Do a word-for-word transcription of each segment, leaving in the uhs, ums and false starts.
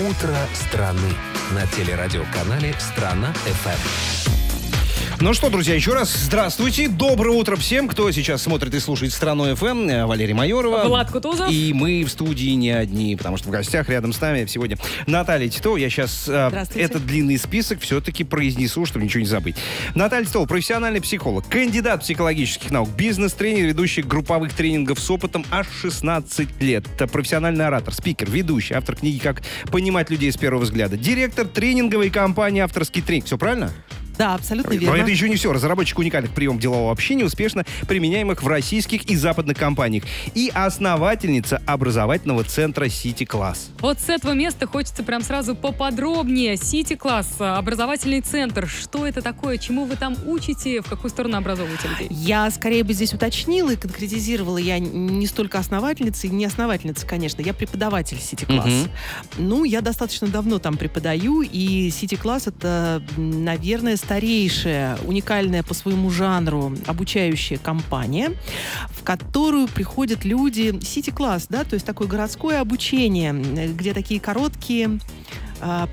«Утро страны» на телерадиоканале «Страна эф эм». Ну что, друзья, еще раз здравствуйте. Доброе утро всем, кто сейчас смотрит и слушает «Страну эф эм». Валерия Майорова. Влад Кутузов. И мы в студии не одни, потому что в гостях рядом с нами сегодня Наталья Титова. Я сейчас этот длинный список все-таки произнесу, чтобы ничего не забыть. Наталья Титова, профессиональный психолог, кандидат психологических наук, бизнес-тренер, ведущий групповых тренингов с опытом аж шестнадцать лет. Профессиональный оратор, спикер, ведущий, автор книги «Как понимать людей с первого взгляда», директор тренинговой компании «Авторский тренинг». Все правильно? Да, абсолютно верно. Но это еще не все. Разработчик уникальных приемов делового общения, успешно применяемых в российских и западных компаниях. И основательница образовательного центра CityClass. Вот с этого места хочется прям сразу поподробнее. CityClass, образовательный центр. Что это такое? Чему вы там учите? В какую сторону образовываете людей? Я скорее бы здесь уточнила и конкретизировала. Я не столько основательница и не основательница, конечно. Я преподаватель CityClass. Угу. Ну, я достаточно давно там преподаю. И CityClass — это, наверное, старейшая, уникальная по своему жанру обучающая компания, в которую приходят люди, CityClass, да, то есть такое городское обучение, где такие короткие,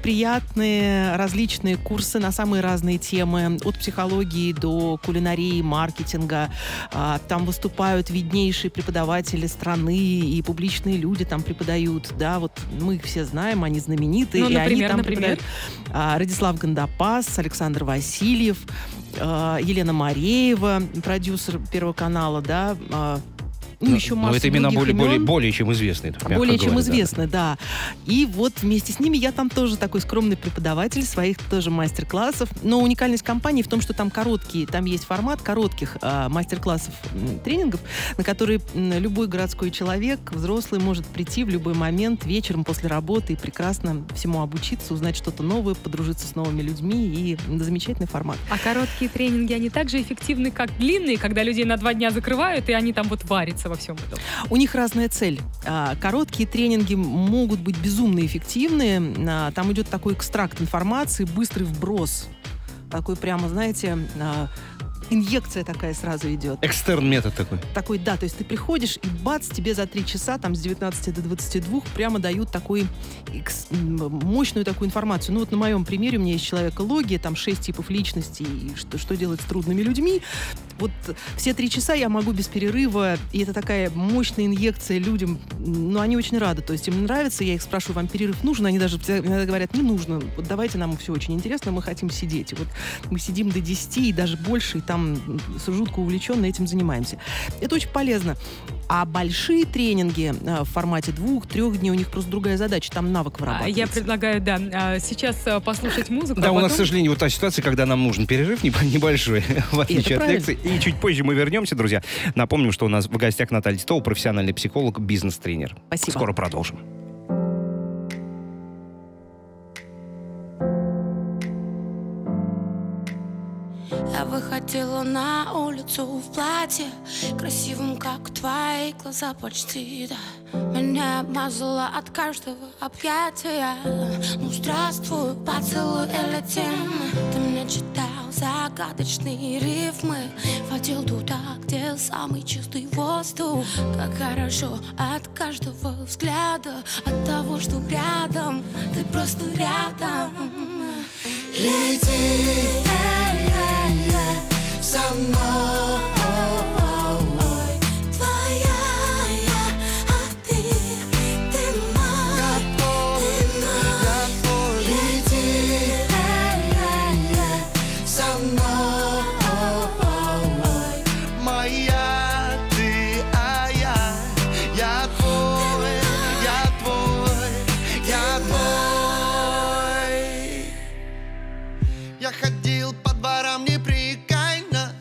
приятные различные курсы на самые разные темы, от психологии до кулинарии, маркетинга. Там выступают виднейшие преподаватели страны, и публичные люди там преподают. Да, вот мы их все знаем, они знаменитые. Ну, например, и они там например? преподают. Радислав Гандапас, Александр Васильев, Елена Мареева, продюсер Первого канала, да, Ну, но, еще масса но это имена более, более, более чем известные. Более чем говоря, известны, да. да. И вот вместе с ними я там тоже такой скромный преподаватель своих тоже мастер-классов. Но уникальность компании в том, что там короткие, там есть формат коротких э, мастер-классов, тренингов, на которые любой городской человек, взрослый, может прийти в любой момент вечером после работы и прекрасно всему обучиться, узнать что-то новое, подружиться с новыми людьми. И замечательный формат. А короткие тренинги, они также эффективны, как длинные, когда людей на два дня закрывают, и они там вот варятся во всем этом? У них разная цель. Короткие тренинги могут быть безумно эффективны. Там идет такой экстракт информации, быстрый вброс. Такой прямо, знаете, инъекция такая сразу идет. Экстерн метод такой. Такой, да. То есть ты приходишь, и бац, тебе за три часа, там, с девятнадцати до двадцати двух прямо дают такой мощную такую информацию. Ну, вот на моем примере у меня есть человекология, там, шесть типов личностей, и что, что делать с трудными людьми. Вот все три часа я могу без перерыва, и это такая мощная инъекция людям. Ну, они очень рады, то есть им нравится. Я их спрашиваю, вам перерыв нужен? Они даже иногда говорят, не нужно. Вот давайте, нам все очень интересно, мы хотим сидеть. И вот мы сидим до десяти и даже больше, и там жутко увлеченно этим занимаемся. Это очень полезно. А большие тренинги в формате двух-трех дней, у них просто другая задача, там навык вырабатывается. Я предлагаю, да, сейчас послушать музыку. Да, а потом... у нас, к сожалению, вот та ситуация, когда нам нужен перерыв небольшой, в отличие от лекций. И чуть позже мы вернемся, друзья. Напомним, что у нас в гостях Наталья Титова, профессиональный психолог, бизнес-тренер. Спасибо. Скоро продолжим. Я выходила на улицу в платье, красивым, как твои глаза почти, да. Меня обмазала от каждого объятия. Ну, здравствуй, поцелуй и летим. Ты мне читал загадочные рифмы, водил туда, где самый чистый воздух. Как хорошо от каждого взгляда, от того, что рядом, ты просто рядом. Лети, со мной твоя обида, ты мой, ты мой. Лети, со мной моя ты, а я, я твой, я твой, я твой. Я ходил по дворам неприкаянно,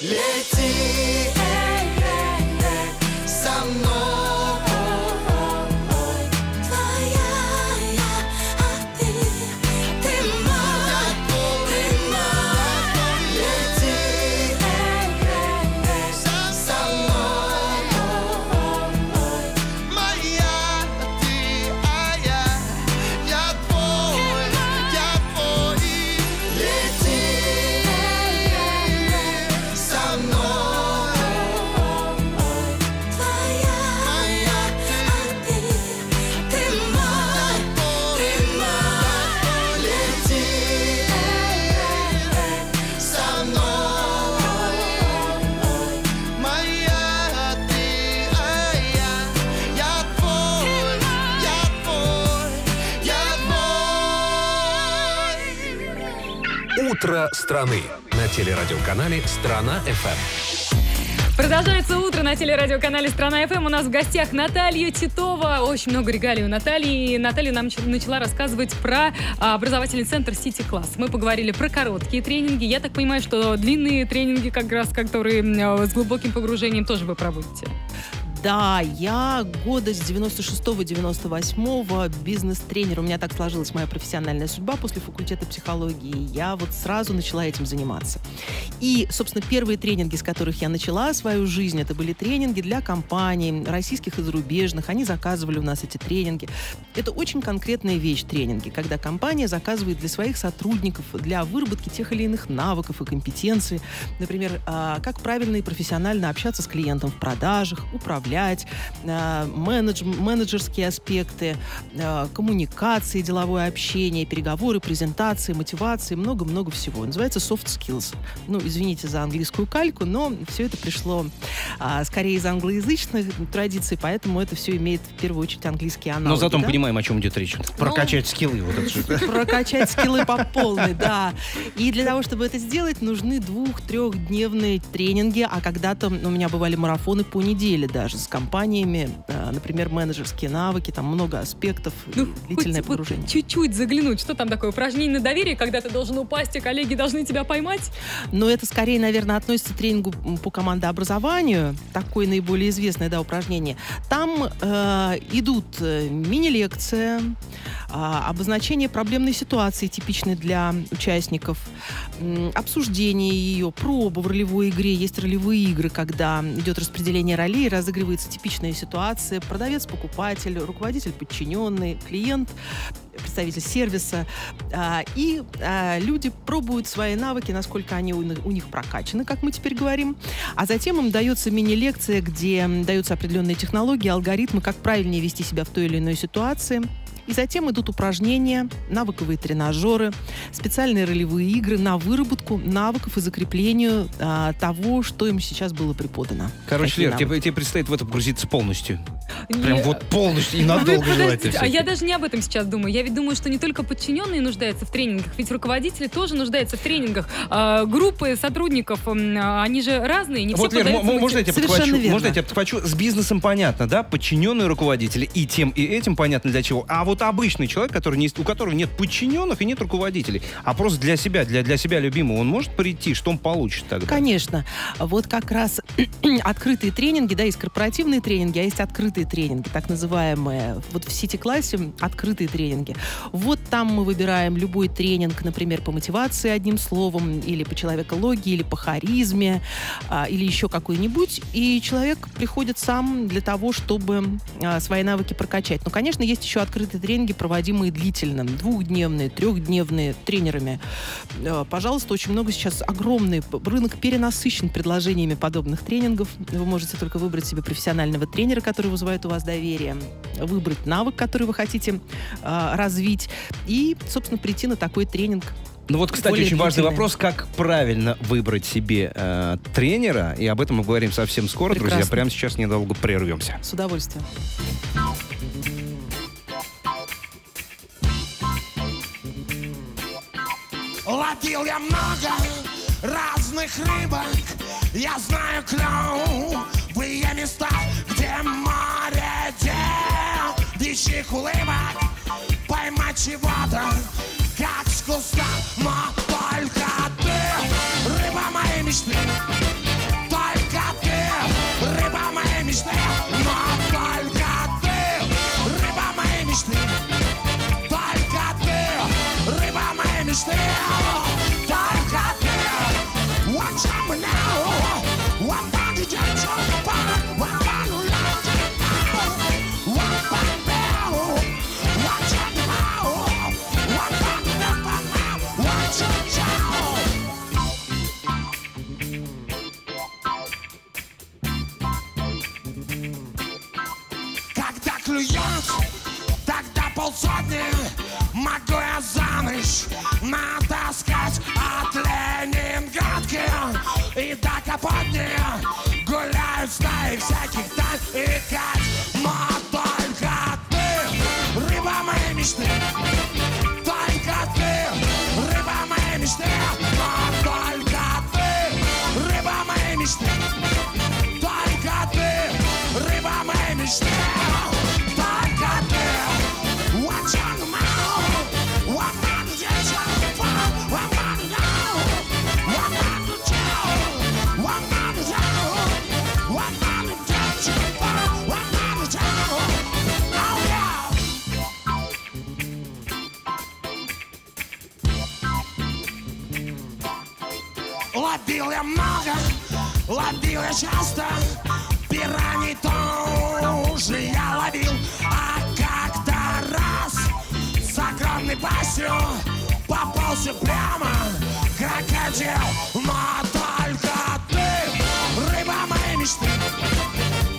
Лети со мной. Утро страны на телерадиоканале «Страна эф эм». Продолжается утро на телерадиоканале «Страна эф эм». У нас в гостях Наталья Титова. Очень много регалий у Натальи. И Наталья нам начала рассказывать про образовательный центр CityClass. Мы поговорили про короткие тренинги. Я так понимаю, что длинные тренинги, как раз, которые с глубоким погружением, тоже вы проводите. Да, я года с девяносто шестого — девяносто восьмого бизнес-тренер. У меня так сложилась моя профессиональная судьба после факультета психологии. Я вот сразу начала этим заниматься. И, собственно, первые тренинги, с которых я начала свою жизнь, это были тренинги для компаний, российских и зарубежных. Они заказывали у нас эти тренинги. Это очень конкретная вещь, тренинги, когда компания заказывает для своих сотрудников, для выработки тех или иных навыков и компетенций. Например, как правильно и профессионально общаться с клиентом в продажах, управлении, Менедж, менеджерские аспекты, коммуникации, деловое общение, переговоры, презентации, мотивации, много-много всего. Называется soft skills. Ну, извините за английскую кальку, но все это пришло а, скорее из англоязычных традиций, поэтому это все имеет в первую очередь английские аналоги. Но зато мы да? понимаем, о чем идет речь. Прокачать ну, скиллы. Вот это же. Прокачать скиллы по полной, да. И для того, чтобы это сделать, нужны двух-трехдневные тренинги, а когда-то у меня бывали марафоны по неделе даже, с компаниями, например, менеджерские навыки, там много аспектов, ну, длительное хоть, погружение. Вот, чуть-чуть заглянуть, что там такое, упражнение на доверие, когда ты должен упасть, и коллеги должны тебя поймать? Но это скорее, наверное, относится к тренингу по командообразованию, такое наиболее известное, да, упражнение. Там э, идут мини-лекция, э, обозначение проблемной ситуации, типичной для участников, э, обсуждение ее, проба в ролевой игре, есть ролевые игры, когда идет распределение ролей, разыгрывание типичные ситуации: продавец-покупатель, руководитель-подчиненный, клиент, представитель сервиса. И люди пробуют свои навыки, насколько они у них прокачаны, как мы теперь говорим. А затем им дается мини-лекция, где даются определенные технологии, алгоритмы, как правильнее вести себя в той или иной ситуации. И затем идут упражнения, навыковые тренажеры, специальные ролевые игры на выработку навыков и закреплению а, того, что им сейчас было преподано. Короче, Лер, тебе, тебе предстоит в это погрузиться полностью. Не... Прям вот полностью и надолго желательно. А я даже не об этом сейчас думаю. Я ведь думаю, что не только подчиненные нуждаются в тренингах, ведь руководители тоже нуждаются в тренингах. А, группы сотрудников, а, они же разные. Не вот, все Лер, можно я тебя подхвачу? Можно я тебя подхвачу? С бизнесом понятно, да? Подчиненные руководители и тем, и этим понятно для чего. А вот обычный человек, который не, у которого нет подчиненных и нет руководителей, а просто для себя, для, для себя любимого, он может прийти, что он получит тогда? Конечно. Вот как раз открытые тренинги, да, есть корпоративные тренинги, а есть открытые тренинги, так называемые. Вот в CityClass открытые тренинги. Вот там мы выбираем любой тренинг, например, по мотивации одним словом, или по человекологии, или по харизме, или еще какой-нибудь, и человек приходит сам для того, чтобы свои навыки прокачать. Но, конечно, есть еще открытые тренинги, тренинги, проводимые длительно, двухдневные, трехдневные, тренерами. Пожалуйста, очень много сейчас, огромный рынок перенасыщен предложениями подобных тренингов. Вы можете только выбрать себе профессионального тренера, который вызывает у вас доверие, выбрать навык, который вы хотите э, развить, и, собственно, прийти на такой тренинг. Ну вот, кстати, очень важный вопрос, как правильно выбрать себе э, тренера, и об этом мы говорим совсем скоро. Прекрасно. Друзья, прямо сейчас недолго прервемся. С удовольствием. Ловил я много разных рыбок, я знаю клевые места, где море девичьих улыбок, поймать чего-то, как с куста, но только ты, рыба моей мечты. Полсотни могу я за ночь натаскать от Ленинградки и до Капотни, гуляют стаи всяких тань и кать. Но только ты, рыба моей мечты, только ты, рыба моей мечты, но только ты, рыба моей мечты, только ты, рыба моей мечты. Ловил я много, ловил я часто, пираний тоже я ловил. А как-то раз с огромной пастью попался прямо крокодил. Но только ты, рыба моей мечты,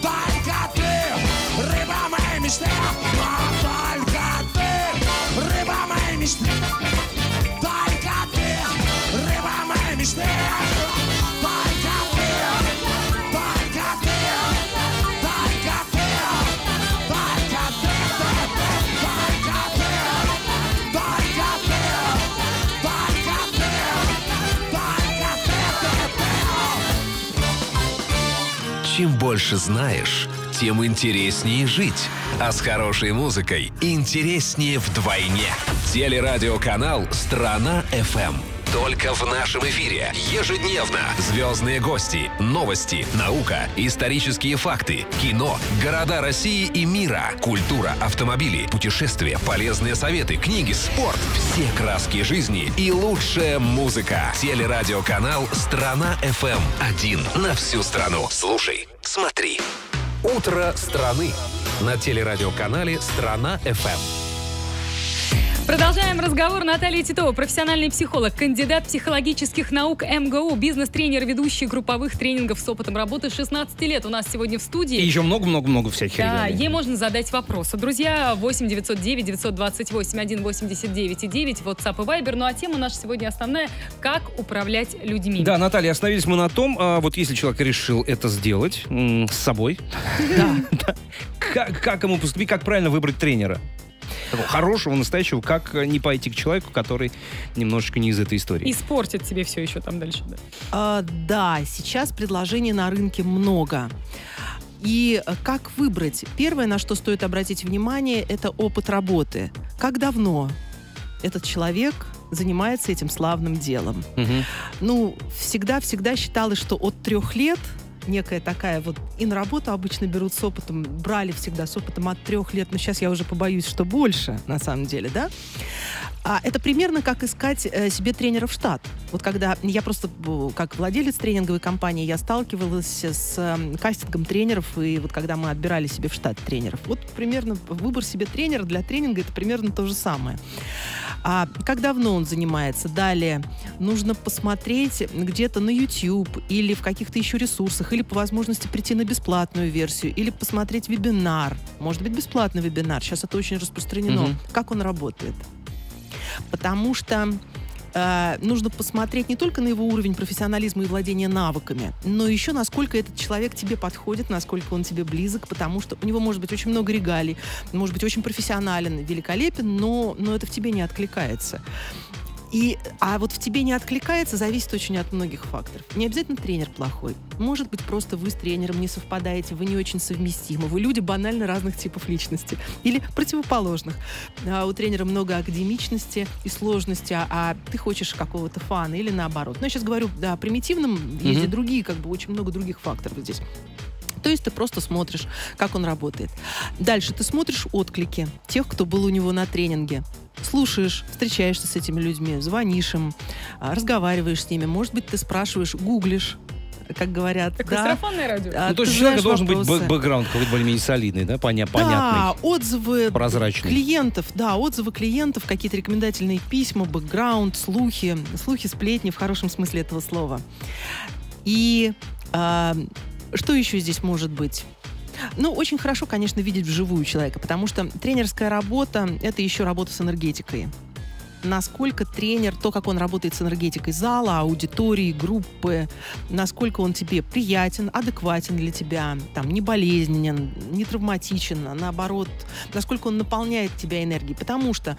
только ты, рыба моей мечты, но только ты, рыба моей мечты. Только ты, только ты, только ты, только ты, только ты, только ты, только ты, только ты. Чем больше знаешь, тем интереснее жить. А с хорошей музыкой интереснее вдвойне. Телерадиоканал «Страна эф эм». Только в нашем эфире. Ежедневно. Звездные гости, новости, наука, исторические факты, кино, города России и мира, культура, автомобили, путешествия, полезные советы, книги, спорт, все краски жизни и лучшая музыка. Телерадиоканал «Страна эф эм». Один на всю страну. Слушай, смотри. «Утро страны» на телерадиоканале «Страна эф эм». Продолжаем разговор. Наталья Титова, профессиональный психолог, кандидат психологических наук эм гэ у, бизнес-тренер, ведущий групповых тренингов с опытом работы шестнадцати лет. У нас сегодня в студии. И еще много-много-много всяких. Да, регалий. Ей можно задать вопросы. Друзья, восемь девятьсот девять девятьсот двадцать восемь один восемьдесят девять и девять, WhatsApp и Viber. Ну а тема наша сегодня основная – как управлять людьми. Да, Наталья, остановились мы на том, вот если человек решил это сделать с собой, как ему поступить, как правильно выбрать тренера? Хорошего, настоящего, как не пойти к человеку, который немножечко не из этой истории. Испортит тебе все еще там дальше. Да, а, да, сейчас предложений на рынке много. И как выбрать? Первое, на что стоит обратить внимание, это опыт работы. Как давно этот человек занимается этим славным делом? Угу. Ну, всегда-всегда считалось, что от трех лет... Некая такая вот... И на работу обычно берут с опытом, брали всегда с опытом от трех лет, но сейчас я уже побоюсь, что больше, на самом деле, да? А это примерно как искать себе тренера в штат. Вот когда я просто, как владелец тренинговой компании, я сталкивалась с кастингом тренеров, и вот когда мы отбирали себе в штат тренеров. Вот примерно выбор себе тренера для тренинга — это примерно то же самое. А как давно он занимается? Далее нужно посмотреть где-то на ютуб или в каких-то еще ресурсах, или по возможности прийти на бесплатную версию, или посмотреть вебинар. Может быть, бесплатный вебинар. Сейчас это очень распространено. Угу. Как он работает? Потому что э, нужно посмотреть не только на его уровень профессионализма и владения навыками, но еще насколько этот человек тебе подходит, насколько он тебе близок, потому что у него может быть очень много регалий, может быть очень профессионален, великолепен, но, но это в тебе не откликается. И, а вот в тебе не откликается, зависит очень от многих факторов. Не обязательно тренер плохой. Может быть, просто вы с тренером не совпадаете, вы не очень совместимы, вы люди банально разных типов личности или противоположных. А у тренера много академичности и сложности, а, а ты хочешь какого-то фана или наоборот. Но я сейчас говорю, да, о примитивном, есть и другие, как бы очень много других факторов здесь. То есть ты просто смотришь, как он работает. Дальше ты смотришь отклики тех, кто был у него на тренинге. Слушаешь, встречаешься с этими людьми, звонишь им, разговариваешь с ними. Может быть, ты спрашиваешь, гуглишь, как говорят. Так, да, сарафанное радио. А, ну, то есть у человека должен вопросы. быть бэкграунд какой-то более-менее солидный, да, понятный, да, отзывы прозрачный. клиентов, да, отзывы клиентов, какие-то рекомендательные письма, бэкграунд, слухи, слухи, сплетни в хорошем смысле этого слова. И а, что еще здесь может быть? Ну, очень хорошо, конечно, видеть вживую человека, потому что тренерская работа – это еще работа с энергетикой. Насколько тренер, то, как он работает с энергетикой зала, аудитории, группы, насколько он тебе приятен, адекватен для тебя, там, не болезненен, не травматичен, а наоборот, насколько он наполняет тебя энергией. Потому что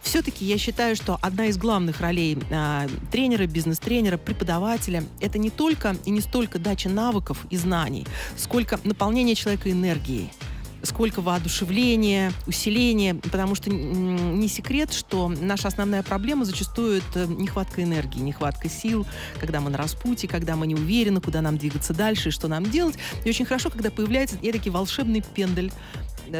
все-таки я считаю, что одна из главных ролей э, тренера, бизнес-тренера, преподавателя – это не только и не столько дача навыков и знаний, сколько наполнение человека энергией. Сколько воодушевления, усиления, потому что не секрет, что наша основная проблема зачастую это нехватка энергии, нехватка сил, когда мы на распутье, когда мы не уверены, куда нам двигаться дальше и что нам делать. И очень хорошо, когда появляется эдакий волшебный пендель,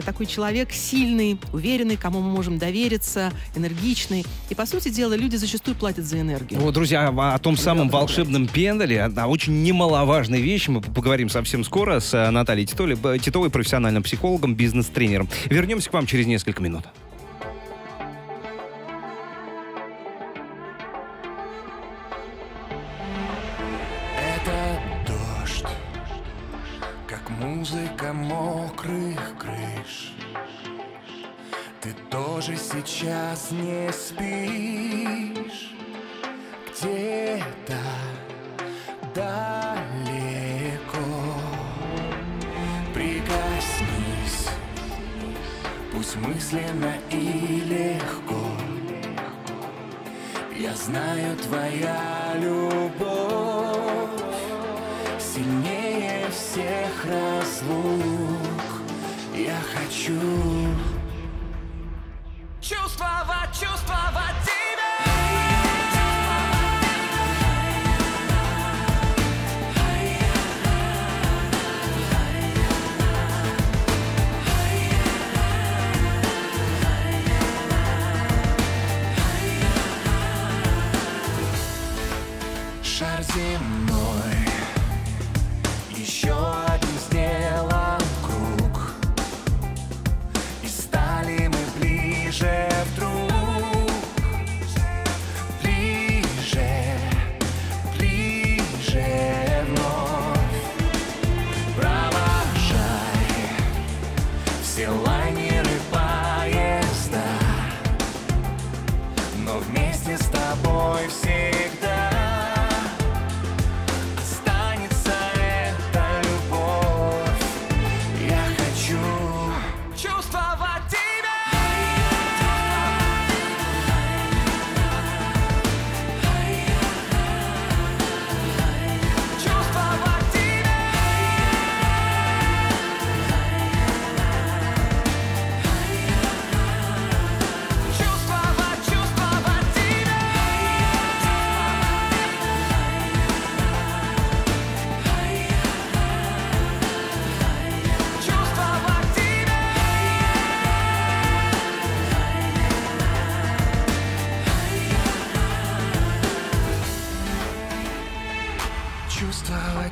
такой человек сильный, уверенный, кому мы можем довериться, энергичный. И, по сути дела, люди зачастую платят за энергию. Вот, друзья, о, о том Ребята самом волшебном пендале, о очень немаловажной вещи мы поговорим совсем скоро с Натальей Титовой, Титовой профессиональным психологом, бизнес-тренером. Вернемся к вам через несколько минут. Это дождь, как музыка мокрых крыш. Ты тоже сейчас не спишь. Где-то далеко прикоснись, пусть мысленно и легко. Я знаю, твоя любовь сильнее всех разлук. Я хочу чувствовать, чувствовать тебя. Шар земной, еще один сделан круг, и стали мы ближе вдруг, ближе, ближе вновь. Провожай все лайнеры поезда, но вместе с тобой всегда.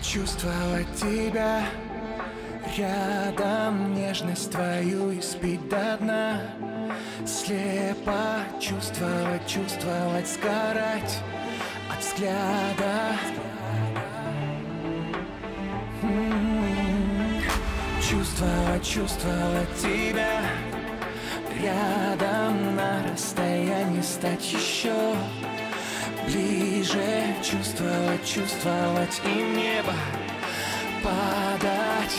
Чувствовать тебя рядом, нежность твою испить до дна. Слепо чувствовать, чувствовать, сгорать от взгляда. М-м-м. Чувствовать, чувствовать тебя рядом, на расстоянии стать еще ближе, чувствовать, чувствовать и небо падать.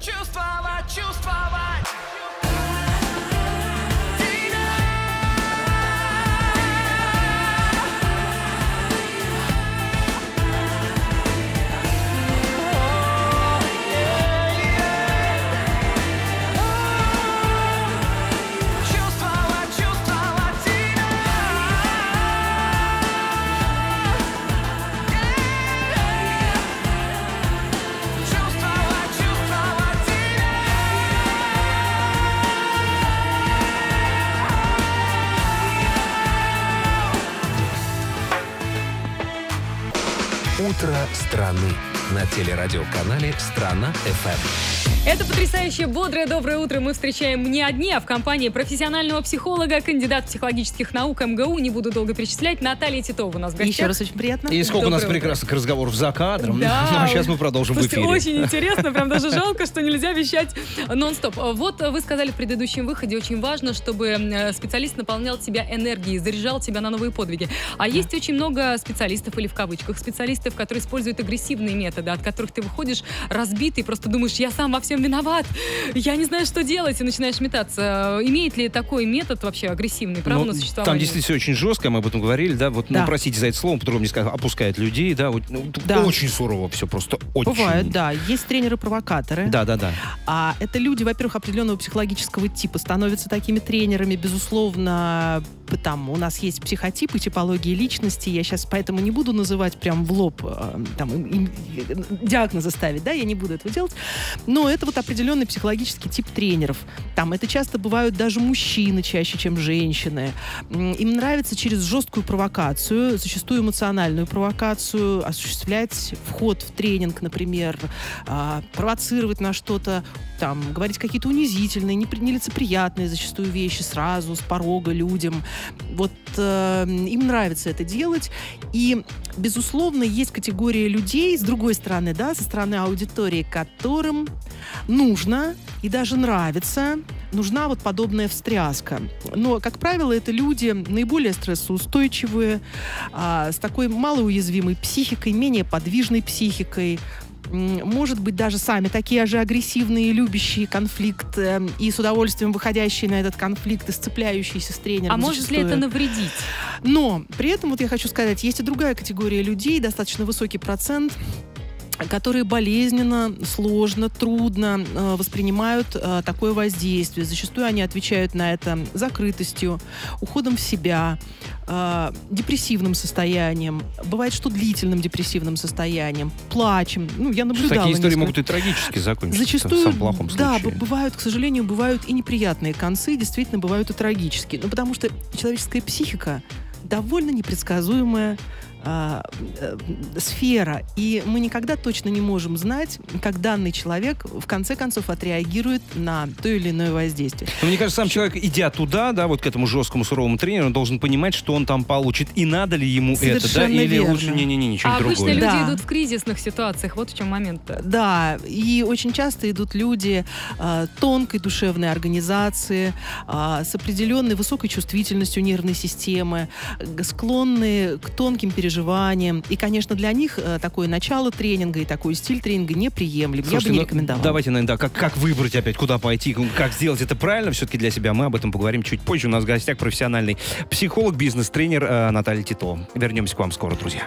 Чувствовать, чувствовать. «Утро страны» на телерадиоканале «Страна эф эм». Это потрясающе бодрое доброе утро мы встречаем не одни, а в компании профессионального психолога, кандидат психологических наук МГУ, не буду долго перечислять, Наталья Титова у нас в гостях. Еще раз очень приятно. И сколько доброе у нас прекрасных утро. разговоров за кадром. Да. Ну, сейчас мы продолжим в эфире. Очень интересно, прям даже жалко, что нельзя вещать нон-стоп. Вот вы сказали в предыдущем выходе, очень важно, чтобы специалист наполнял тебя энергией, заряжал тебя на новые подвиги. А есть очень много специалистов, или в кавычках специалистов, которые используют агрессивные методы, от которых ты выходишь разбитый, просто думаешь, я сам во всем виноват, я не знаю, что делать, и начинаешь метаться. Имеет ли такой метод вообще агрессивный право ну, на существование? Там действительно все очень жестко, мы об этом говорили, да, вот, да. Ну, простите за это слово, потому что мне сказали, опускает людей, да, вот, ну, да, очень сурово все, просто очень. Бывает, да, есть тренеры-провокаторы. Да, да, да. А это люди, во-первых, определенного психологического типа, становятся такими тренерами, безусловно, там, у нас есть психотипы, типологии личности, я сейчас поэтому не буду называть прям в лоб, там, им, им, диагнозы ставить, да, я не буду этого делать, но это вот определенный психологический тип тренеров. Там это часто бывают даже мужчины чаще, чем женщины. Им нравится через жесткую провокацию, зачастую эмоциональную провокацию, осуществлять вход в тренинг, например, провоцировать на что-то, там, говорить какие-то унизительные, нелицеприятные зачастую вещи сразу, с порога людям. Вот э, им нравится это делать. И, безусловно, есть категория людей, с другой стороны, да, со стороны аудитории, которым нужно и даже нравится, нужна вот подобная встряска. Но, как правило, это люди наиболее стрессоустойчивые, э, с такой малоуязвимой психикой, менее подвижной психикой, может быть, даже сами такие же агрессивные, любящие конфликт э, и с удовольствием выходящие на этот конфликт и сцепляющиеся с тренером. А может ли это навредить? Но при этом, вот я хочу сказать, есть и другая категория людей, достаточно высокий процент, которые болезненно, сложно, трудно э, воспринимают э, такое воздействие. Зачастую они отвечают на это закрытостью, уходом в себя, э, депрессивным состоянием. Бывает, что длительным депрессивным состоянием, плачем. Ну, я наблюдала. Такие истории могут и трагически закончиться. Зачастую, в самом плохом случае. Да, бывают, к сожалению, бывают и неприятные концы, действительно, бывают и трагические. Ну, потому что человеческая психика довольно непредсказуемая э, э, сфера. И мы никогда точно не можем знать, как данный человек в конце концов отреагирует на то или иное воздействие. Но мне кажется, сам человек, идя туда, да, вот к этому жесткому суровому тренеру, он должен понимать, что он там получит. И надо ли ему Совершенно это, да? Или верно. лучше не-не-не, ничего а другое. Обычно люди да. идут в кризисных ситуациях. Вот в чем момент-то. Да, и очень часто идут люди э, тонкой душевной организации, э, с определенной высокой чувствительностью нервной системы, склонны к тонким переживаниям. И, конечно, для них такое начало тренинга и такой стиль тренинга неприемлем. Слушайте, я бы не ну, рекомендовала. Давайте, наверное, да, как, как выбрать опять, куда пойти, как сделать это правильно все-таки для себя. Мы об этом поговорим чуть позже. У нас в гостях профессиональный психолог, бизнес-тренер э, Наталья Титова. Вернемся к вам скоро, друзья.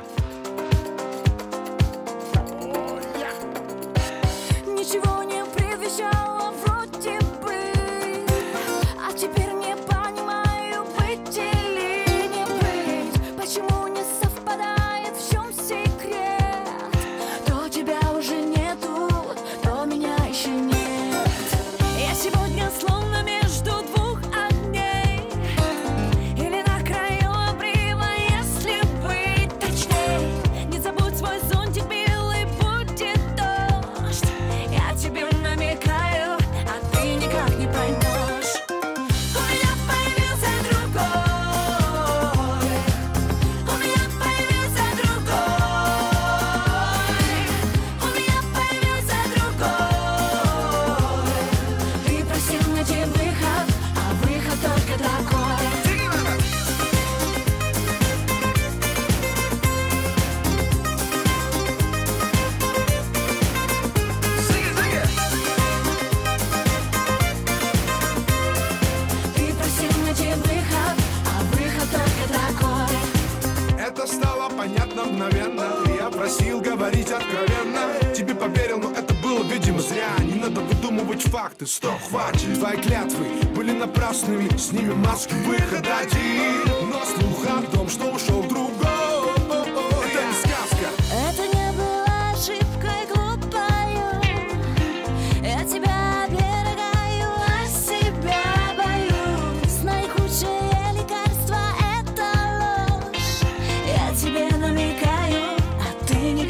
Что хватит, твои клятвы были напрасными, с ними маски выхода один. Но слух о том, что ушел другой, это не сказка. Это не была ошибкой глупою, я тебя оберегаю, а себя боюсь. Наихудшее лекарство — это ложь, я тебе намекаю, а ты не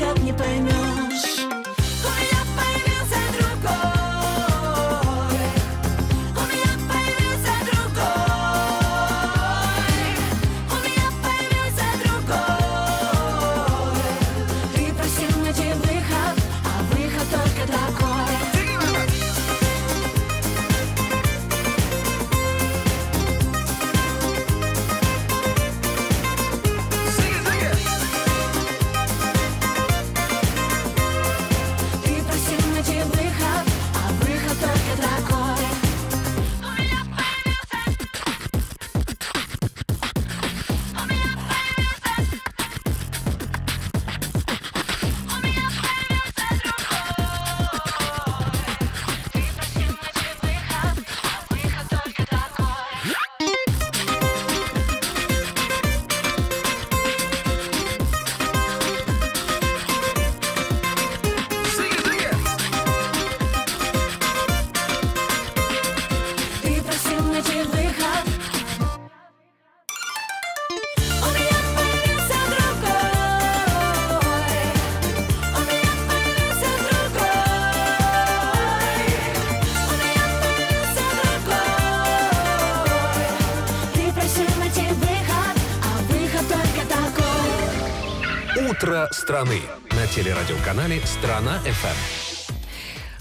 «Утро страны» на телерадиоканале «Страна эф эм».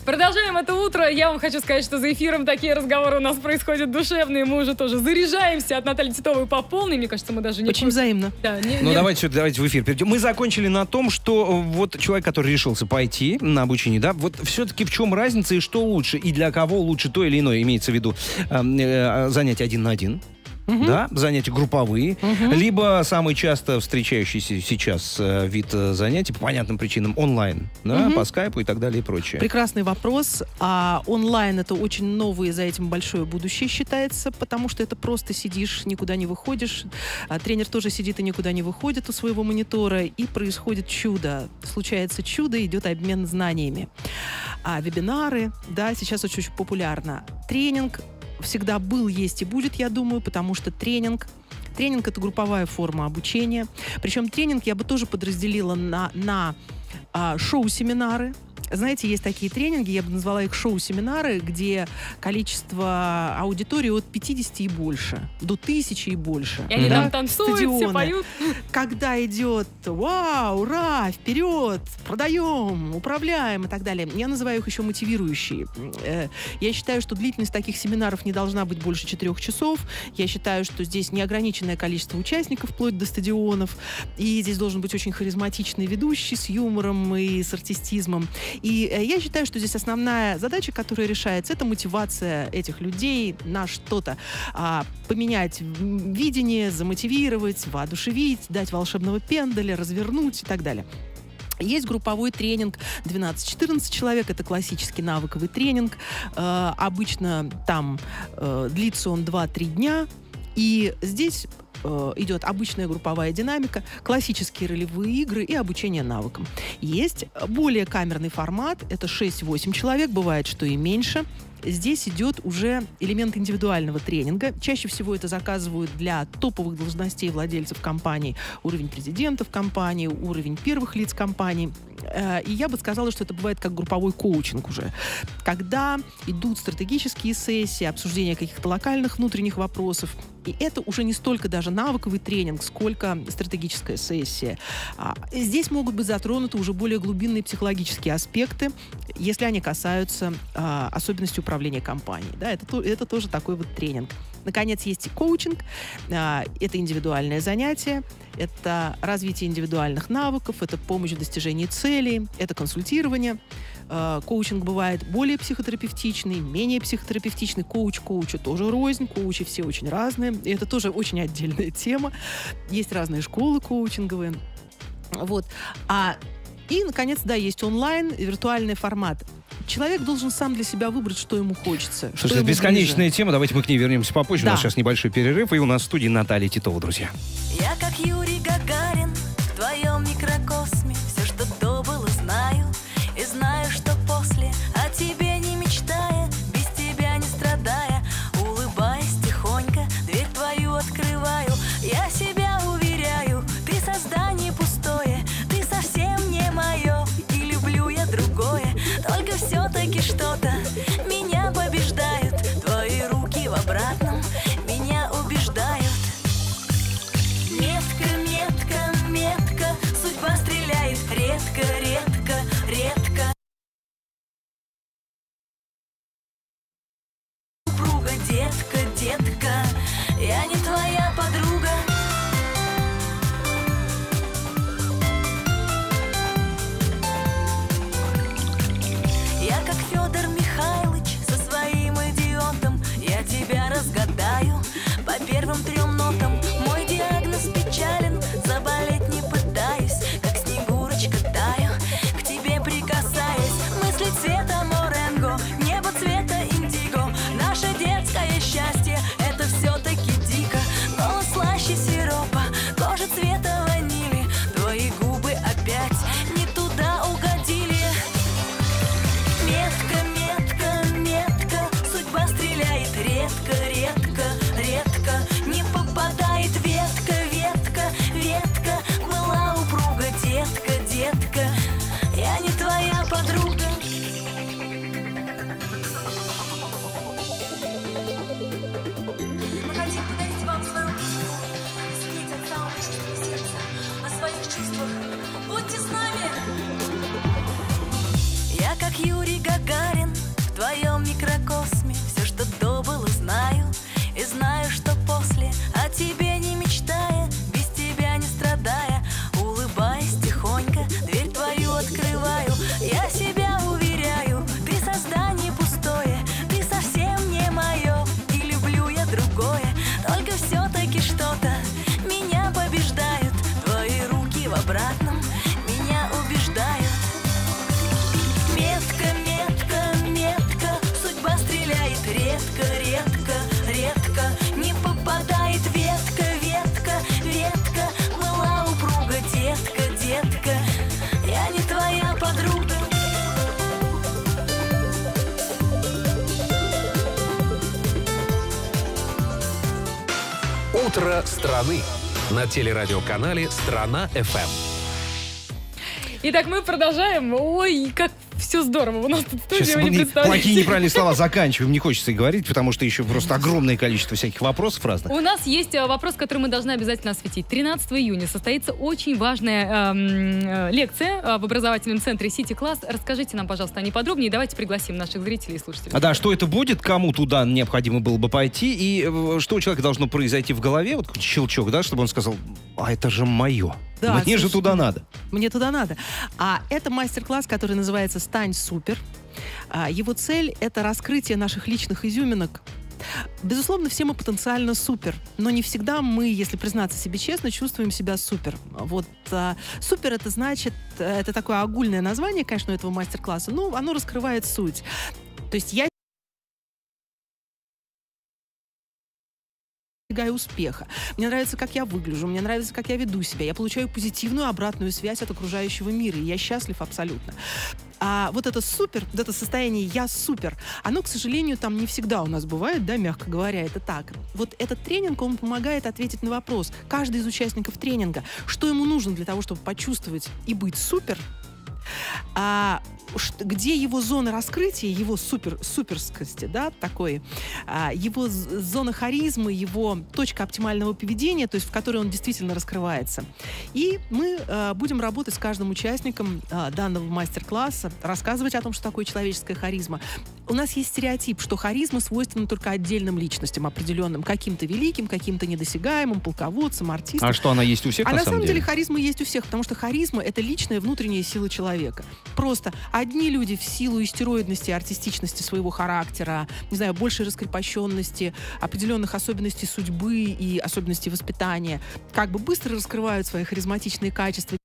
Продолжаем это утро. Я вам хочу сказать, что за эфиром такие разговоры у нас происходят душевные. Мы уже тоже заряжаемся от Натальи Титовой по полной. Мне кажется, мы даже не... Очень взаимно. Да, не, ну, не... давайте, давайте в эфир перейдем. Мы закончили на том, что вот человек, который решился пойти на обучение, да, вот все-таки в чем разница и что лучше, и для кого лучше то или иное, имеется в виду занятие один на один. Uh-huh. Да, занятия групповые, uh-huh. либо самый часто встречающийся сейчас э, вид э, занятий, по понятным причинам, онлайн, да, uh-huh. по скайпу и так далее и прочее. Прекрасный вопрос. А онлайн — это очень новое, за этим большое будущее считается, потому что это просто сидишь, никуда не выходишь. А тренер тоже сидит и никуда не выходит у своего монитора, и происходит чудо. Случается чудо, идет обмен знаниями. А вебинары, да, сейчас очень-очень популярно. Тренинг всегда был, есть и будет, я думаю, потому что тренинг, тренинг – это групповая форма обучения. Причем тренинг я бы тоже подразделила на, на а, шоу-семинары. Знаете, есть такие тренинги, я бы назвала их шоу-семинары, где количество аудитории от пятидесяти и больше, до тысячи и больше. И они да? там танцуют, стадионы. Все поют. Когда идет «Вау! Ура! Вперед! Продаем! Управляем!» и так далее. Я называю их еще мотивирующие. Я считаю, что длительность таких семинаров не должна быть больше четырех часов. Я считаю, что здесь неограниченное количество участников, вплоть до стадионов. И здесь должен быть очень харизматичный ведущий с юмором и с артистизмом. И я считаю, что здесь основная задача, которая решается, это мотивация этих людей на что-то. А, поменять видение, замотивировать, воодушевить, дать волшебного пендаля, развернуть и так далее. Есть групповой тренинг двенадцать-четырнадцать человек, это классический навыковый тренинг. Э, обычно там э, длится он два-три дня. И здесь идет обычная групповая динамика, классические ролевые игры и обучение навыкам. Есть более камерный формат, это шесть-восемь человек, бывает, что и меньше. Здесь идет уже элемент индивидуального тренинга. Чаще всего это заказывают для топовых должностей владельцев компаний, уровень президентов компании, уровень первых лиц компании. И я бы сказала, что это бывает как групповой коучинг уже. Когда идут стратегические сессии, обсуждение каких-то локальных внутренних вопросов. И это уже не столько даже навыковый тренинг, сколько стратегическая сессия. Здесь могут быть затронуты уже более глубинные психологические аспекты, если они касаются особенностей управления компанией. Да, это, это тоже такой вот тренинг. Наконец, есть и коучинг. Это индивидуальное занятие, это развитие индивидуальных навыков, это помощь в достижении целей, это консультирование. Коучинг бывает более психотерапевтичный, менее психотерапевтичный. Коуч коучу тоже рознь, коучи все очень разные. И это тоже очень отдельная тема. Есть разные школы коучинговые. Вот. А, и, наконец, да, есть онлайн, виртуальный формат. Человек должен сам для себя выбрать, что ему хочется. Слушайте, что это бесконечная ближе. Тема, давайте мы к ней вернемся попозже. Да. У нас сейчас небольшой перерыв, и у нас в студии Наталья Титова, друзья. Я, как Юрий Гагарин, в твоем микрокосме все, что до было, знаю. И знаю, что после о тебе не мечтая, без тебя не страдая, улыбаясь тихонько, дверь твою открываю. Я себя уверяю, ты создание пустое, ты совсем не мое, и люблю я другое. Только все-таки что-то меня побеждает, твои руки в обратном меня убеждают. Метка, метка, метка, судьба стреляет редко, редко, редко. Детка, детка, я не твоя подруга. Я как Федор Михайлович со своим идиотом. Я тебя разгадаю по первым трем нотам. Мой диагноз печален, заболеть не пытаюсь. Как снегурочка таю, к тебе прикасаюсь. Мысли цвета моренго, небо цвета индиго. Наше детское счастье, это все-таки дико. Голос слаще сиропа, кожа цвета ванили. Твои губы опять не туда угодили. Метка, метка, метка, судьба стреляет редко, редко, редко. Не попадает ветка, ветка, ветка. Была упруга, детка, детка, я не твоя подруга. Чувствах будьте с нами. Я как Юрий Гагарин в твоем микрокосме, все, что до было, знаю, и знаю, что после, о тебе не мечтая, без тебя не страдая, улыбаясь тихонько, дверь твою открываю. Я себя уверяю, ты создание пустое, ты совсем не мое, и люблю я другое, только все-таки что-то меня побеждают, твои руки в обратном меня убеждают. Метко, метко, метко, судьба стреляет редко, редко, редко, не попадает ветка, ветка, ветка, была упруга, детка, детка, я не твоя подруга. Утро страны на телерадиоканале Страна эф эм. Итак, мы продолжаем. Ой, как все здорово. У нас тут студия, вы не представляете. Плохие неправильные слова заканчиваем. Не хочется и говорить, потому что еще просто огромное количество всяких вопросов разных. У нас есть вопрос, который мы должны обязательно осветить. тринадцатого июня состоится очень важная эм, лекция в образовательном центре CityClass. Расскажите нам, пожалуйста, о ней подробнее. Давайте пригласим наших зрителей и слушателей. А да, что это будет, кому туда необходимо было бы пойти, и что у человека должно произойти в голове, вот щелчок, да, чтобы он сказал, а это же мое. Да, мне слушай, же туда надо. Мне туда надо. А это мастер-класс, который называется «Стань супер». Его цель – это раскрытие наших личных изюминок. Безусловно, все мы потенциально супер, но не всегда мы, если признаться себе честно, чувствуем себя супер. Вот а, супер — это значит, это такое огульное название, конечно, этого мастер-класса, но оно раскрывает суть. То есть я успеха. Мне нравится, как я выгляжу, мне нравится, как я веду себя. Я получаю позитивную обратную связь от окружающего мира, и я счастлив абсолютно. А вот это супер, вот это состояние «я супер», оно, к сожалению, там не всегда у нас бывает, да, мягко говоря, это так. Вот этот тренинг, он помогает ответить на вопрос. Каждый из участников тренинга, что ему нужно для того, чтобы почувствовать и быть супер, а где его зона раскрытия, его супер, суперскости, да, такой, его зона харизмы, его точка оптимального поведения, то есть в которой он действительно раскрывается. И мы будем работать с каждым участником данного мастер-класса, рассказывать о том, что такое человеческая харизма. У нас есть стереотип, что харизма свойственна только отдельным личностям, определенным, каким-то великим, каким-то недосягаемым, полководцам, артистам. А что, она есть у всех? А на самом деле? деле харизма есть у всех, потому что харизма — это личная внутренняя сила человека. Просто одни люди в силу истероидности, артистичности своего характера, не знаю, большей раскрепощенности, определенных особенностей судьбы и особенностей воспитания, как бы быстро раскрывают свои харизматичные качества.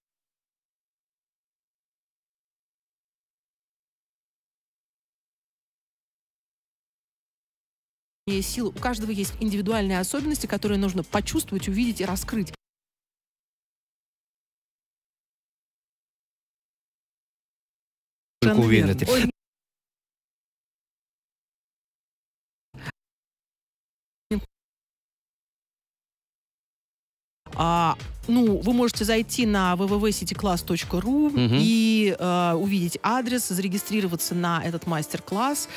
Силы. У каждого есть индивидуальные особенности, которые нужно почувствовать, увидеть и раскрыть. Только уверенности. А, ну, вы можете зайти на вэ вэ вэ точка сити класс точка ру угу. и э, увидеть адрес, зарегистрироваться на этот мастер-класс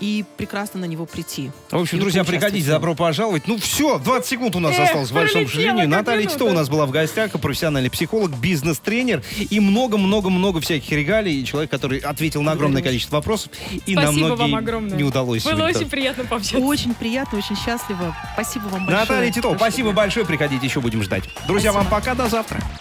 и прекрасно на него прийти. В общем, и друзья, приходите, добро пожаловать. Ну все, двадцать секунд у нас э, осталось, в большом сожалению. Наталья Титова у нас была в гостях, профессиональный психолог, бизнес-тренер и много-много-много всяких регалий. Человек, который ответил на огромное количество вопросов. И спасибо на многие вам огромное. Не удалось. Было очень приятно пообщаться. Очень приятно, очень счастливо. Спасибо вам большое. Наталья Титова, спасибо большое. Приходите, еще будем ждать. Друзья, спасибо вам, пока, до завтра.